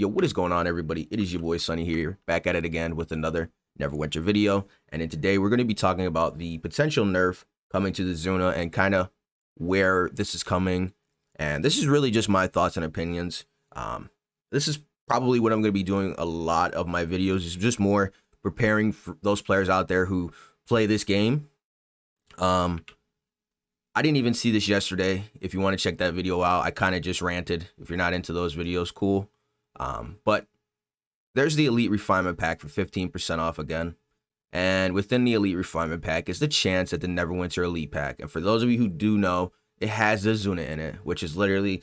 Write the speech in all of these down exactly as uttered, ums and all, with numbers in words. Yo, what is going on, everybody? It is your boy Sunny here, back at it again with another Neverwinter video. And in today, we're going to be talking about the potential nerf coming to the Xuna and kind of where this is coming. And this is really just my thoughts and opinions. Um, this is probably what I'm going to be doing a lot of my videos, is just more preparing for those players out there who play this game. Um, I didn't even see this yesterday. If you want to check that video out, I kind of just ranted. If you're not into those videos, cool. Um, but there's the Elite Refinement Pack for fifteen percent off again. And within the Elite Refinement Pack is the chance at the Neverwinter Elite Pack. And for those of you who do know, it has the Xuna in it, which is literally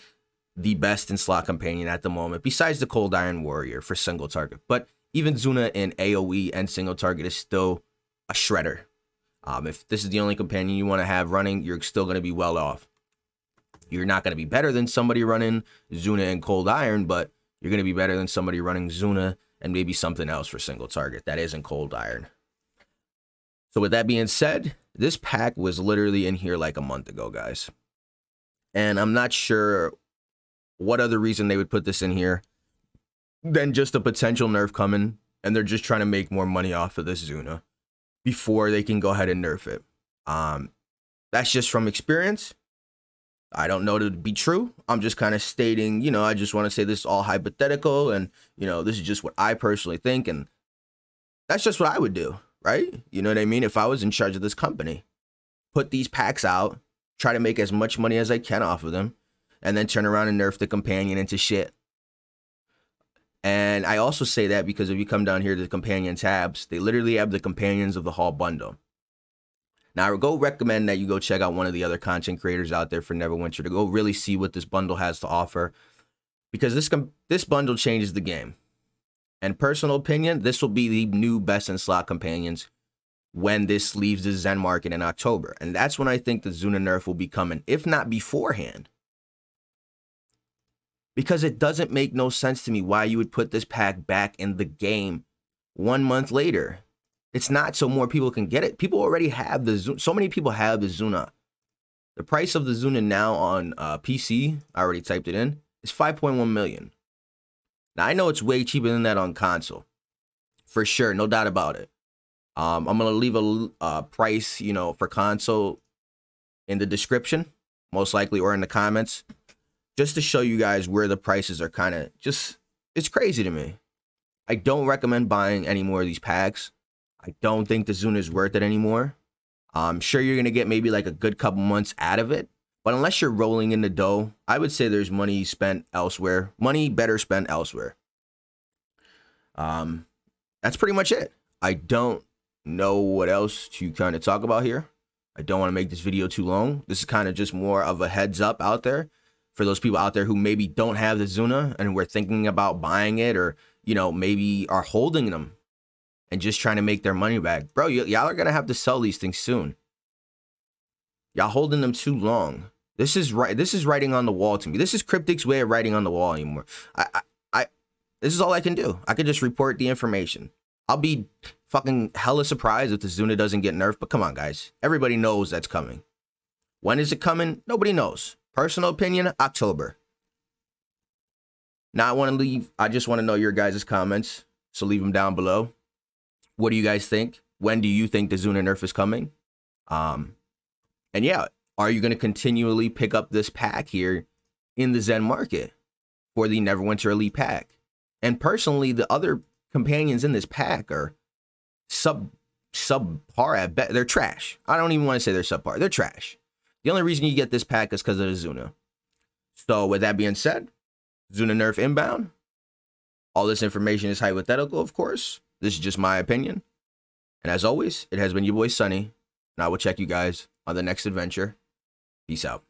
the best in slot companion at the moment, besides the Cold Iron Warrior for single target. But even Xuna in AoE and single target is still a shredder. Um, if this is the only companion you want to have running, you're still going to be well off. You're not going to be better than somebody running Xuna and Cold Iron, but you're going to be better than somebody running Xuna and maybe something else for single target that isn't Cold Iron. So with that being said, this pack was literally in here like a month ago, guys. And I'm not sure what other reason they would put this in here than just a potential nerf coming. And they're just trying to make more money off of this Xuna before they can go ahead and nerf it. Um, that's just from experience. I don't know to be true. I'm just kind of stating, you know, I just want to say this is all hypothetical and, you know, this is just what I personally think. And that's just what I would do, right? You know what I mean? If I was in charge of this company, put these packs out, try to make as much money as I can off of them, and then turn around and nerf the companion into shit. And I also say that because if you come down here to the companion tabs, they literally have the companions of the Hall bundle. Now, I would go recommend that you go check out one of the other content creators out there for Neverwinter to go really see what this bundle has to offer, because this this bundle changes the game. And personal opinion, this will be the new best in slot companions when this leaves the Zen market in October. And that's when I think the Xuna nerf will be coming, if not beforehand. Because it doesn't make no sense to me why you would put this pack back in the game one month later. It's not so more people can get it. People already have the Xuna. So many people have the Xuna. The price of the Xuna now on uh, P C, I already typed it in, is five point one million. Now, I know it's way cheaper than that on console. For sure, no doubt about it. Um, I'm going to leave a uh, price, you know, for console in the description, most likely, or in the comments, just to show you guys where the prices are kind of just, it's crazy to me. I don't recommend buying any more of these packs. I don't think the Xuna is worth it anymore. I'm sure you're going to get maybe like a good couple months out of it. But unless you're rolling in the dough, I would say there's money spent elsewhere. Money better spent elsewhere. Um, that's pretty much it. I don't know what else to kind of talk about here. I don't want to make this video too long. This is kind of just more of a heads up out there for those people out there who maybe don't have the Xuna and were thinking about buying it, or, you know, maybe are holding them and just trying to make their money back. Bro, y'all are going to have to sell these things soon. Y'all holding them too long. This is right. This is writing on the wall to me. This is Cryptic's way of writing on the wall anymore. I, I, I, this is all I can do. I can just report the information. I'll be fucking hella surprised if the Xuna doesn't get nerfed. But come on, guys. Everybody knows that's coming. When is it coming? Nobody knows. Personal opinion, October. Now, I want to leave. I just want to know your guys' comments. So leave them down below. What do you guys think? When do you think the Xuna nerf is coming? Um, and yeah, are you going to continually pick up this pack here in the Zen market for the Neverwinter Elite pack? And personally, the other companions in this pack are sub subpar at best. They're trash. I don't even want to say they're subpar. They're trash. The only reason you get this pack is because of the Xuna. So with that being said, Xuna nerf inbound. All this information is hypothetical, of course. This is just my opinion. And as always, it has been your boy Sunny, and I will check you guys on the next adventure. Peace out.